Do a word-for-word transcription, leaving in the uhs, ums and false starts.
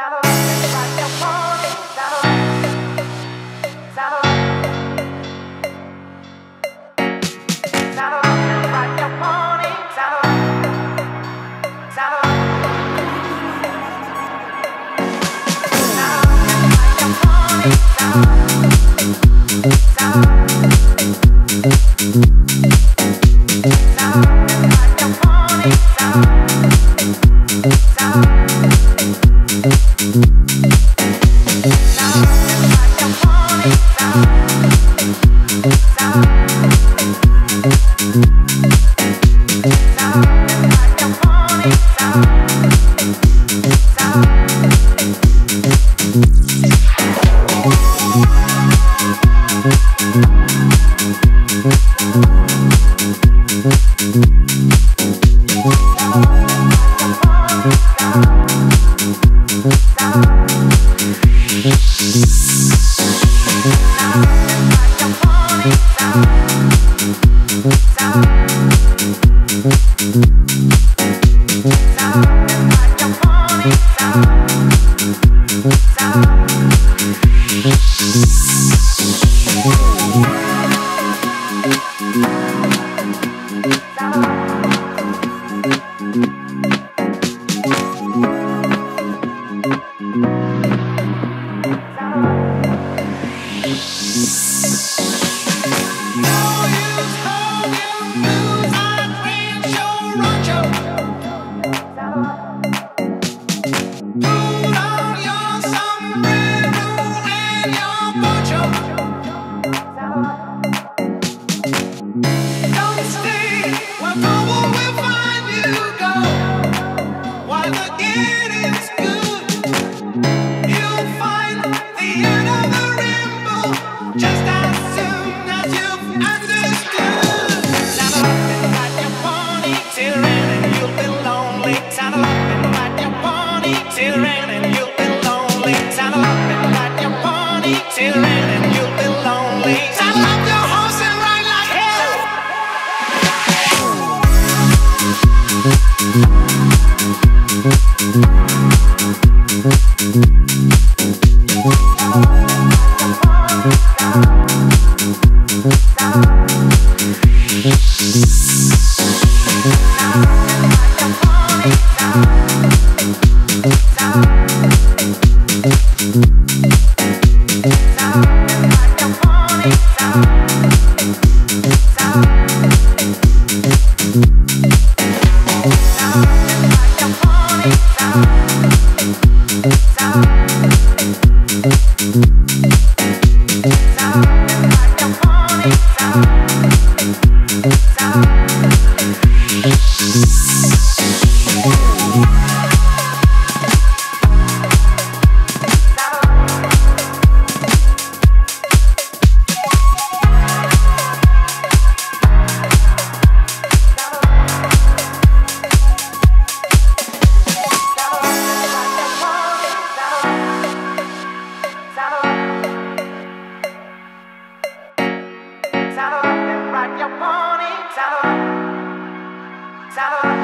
Saddle up and ride your pony. Saddle up. Saddle up.